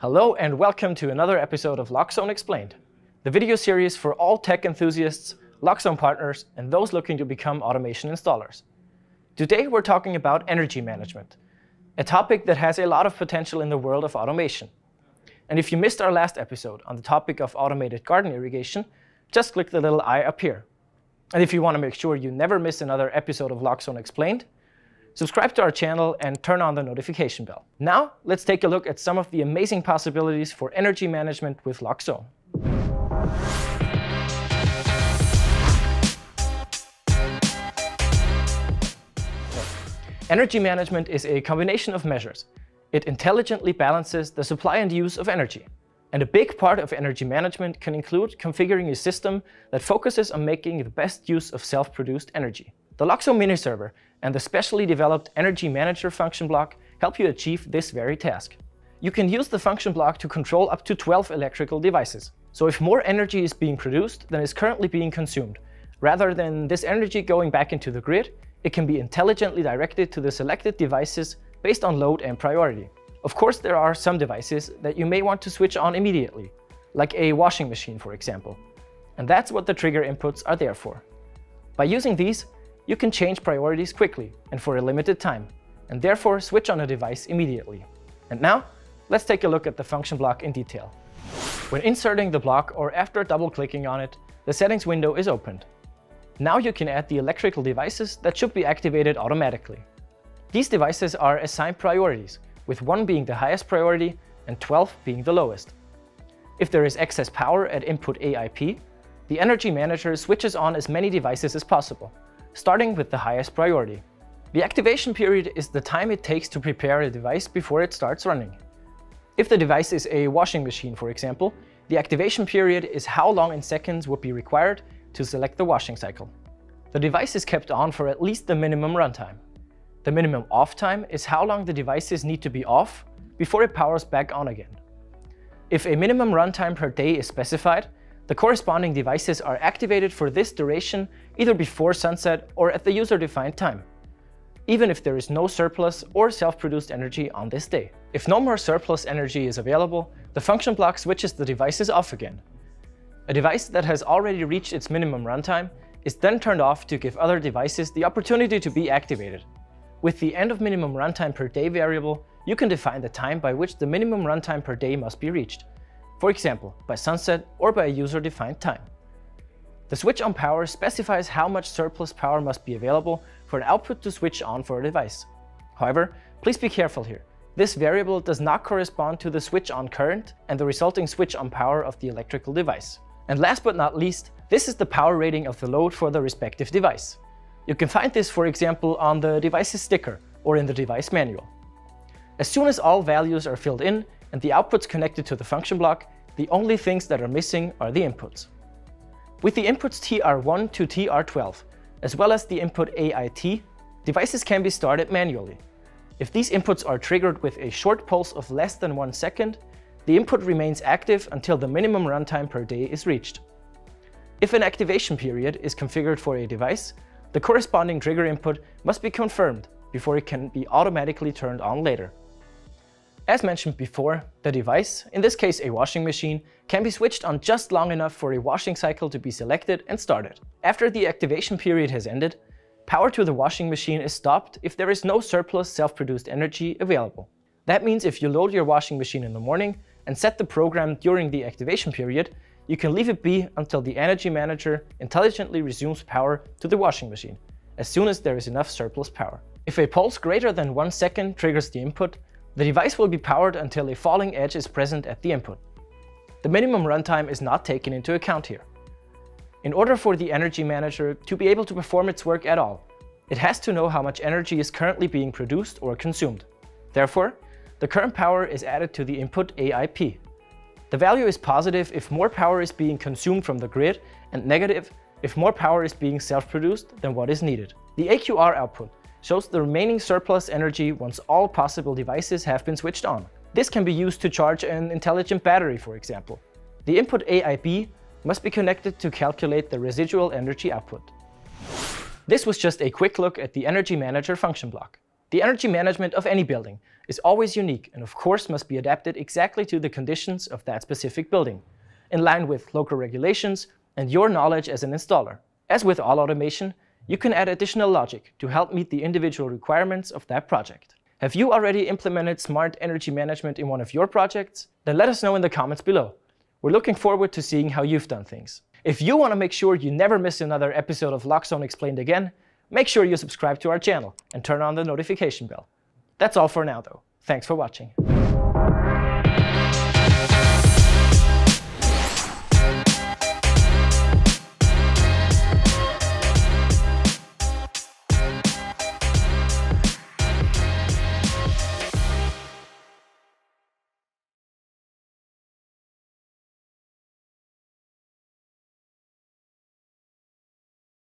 Hello and welcome to another episode of Loxone Explained, the video series for all tech enthusiasts, Loxone partners, and those looking to become automation installers. Today we're talking about energy management, a topic that has a lot of potential in the world of automation. And if you missed our last episode on the topic of automated garden irrigation, just click the little eye up here. And if you want to make sure you never miss another episode of Loxone Explained, subscribe to our channel and turn on the notification bell. Now, let's take a look at some of the amazing possibilities for energy management with Loxone. Energy management is a combination of measures. It intelligently balances the supply and use of energy. And a big part of energy management can include configuring a system that focuses on making the best use of self-produced energy. The Loxone mini server and the specially developed Energy Manager function block help you achieve this very task. You can use the function block to control up to 12 electrical devices. So if more energy is being produced than is currently being consumed, rather than this energy going back into the grid, it can be intelligently directed to the selected devices based on load and priority. Of course, there are some devices that you may want to switch on immediately, like a washing machine, for example. And that's what the trigger inputs are there for. By using these, you can change priorities quickly and for a limited time, and therefore switch on a device immediately. And now, let's take a look at the function block in detail. When inserting the block or after double-clicking on it, the settings window is opened. Now you can add the electrical devices that should be activated automatically. These devices are assigned priorities, with 1 being the highest priority and 12 being the lowest. If there is excess power at input AIP, the Energy Manager switches on as many devices as possible, starting with the highest priority. The activation period is the time it takes to prepare a device before it starts running. If the device is a washing machine, for example, the activation period is how long in seconds would be required to select the washing cycle. The device is kept on for at least the minimum runtime. The minimum off time is how long the devices need to be off before it powers back on again. If a minimum runtime per day is specified, the corresponding devices are activated for this duration either before sunset or at the user-defined time, even if there is no surplus or self-produced energy on this day. If no more surplus energy is available, the function block switches the devices off again. A device that has already reached its minimum runtime is then turned off to give other devices the opportunity to be activated. With the end of minimum runtime per day variable, you can define the time by which the minimum runtime per day must be reached, for example, by sunset or by a user-defined time. The switch on power specifies how much surplus power must be available for an output to switch on for a device. However, please be careful here. This variable does not correspond to the switch on current and the resulting switch on power of the electrical device. And last but not least, this is the power rating of the load for the respective device. You can find this, for example, on the device's sticker or in the device manual. As soon as all values are filled in, and the outputs connected to the function block, the only things that are missing are the inputs. With the inputs TR1 to TR12, as well as the input AIT, devices can be started manually. If these inputs are triggered with a short pulse of less than 1 second, the input remains active until the minimum runtime per day is reached. If an activation period is configured for a device, the corresponding trigger input must be confirmed before it can be automatically turned on later. As mentioned before, the device, in this case a washing machine, can be switched on just long enough for a washing cycle to be selected and started. After the activation period has ended, power to the washing machine is stopped if there is no surplus self-produced energy available. That means if you load your washing machine in the morning and set the program during the activation period, you can leave it be until the Energy Manager intelligently resumes power to the washing machine, as soon as there is enough surplus power. If a pulse greater than 1 second triggers the input, the device will be powered until a falling edge is present at the input. The minimum runtime is not taken into account here. In order for the Energy Manager to be able to perform its work at all, it has to know how much energy is currently being produced or consumed. Therefore, the current power is added to the input AIP. The value is positive if more power is being consumed from the grid and negative if more power is being self-produced than what is needed. The AQR output shows the remaining surplus energy once all possible devices have been switched on. This can be used to charge an intelligent battery, for example. The input AIB must be connected to calculate the residual energy output. This was just a quick look at the Energy Manager function block. The energy management of any building is always unique and of course must be adapted exactly to the conditions of that specific building, in line with local regulations and your knowledge as an installer. As with all automation, you can add additional logic to help meet the individual requirements of that project. Have you already implemented smart energy management in one of your projects? Then let us know in the comments below. We're looking forward to seeing how you've done things. If you want to make sure you never miss another episode of Loxone Explained again, make sure you subscribe to our channel and turn on the notification bell. That's all for now though. Thanks for watching.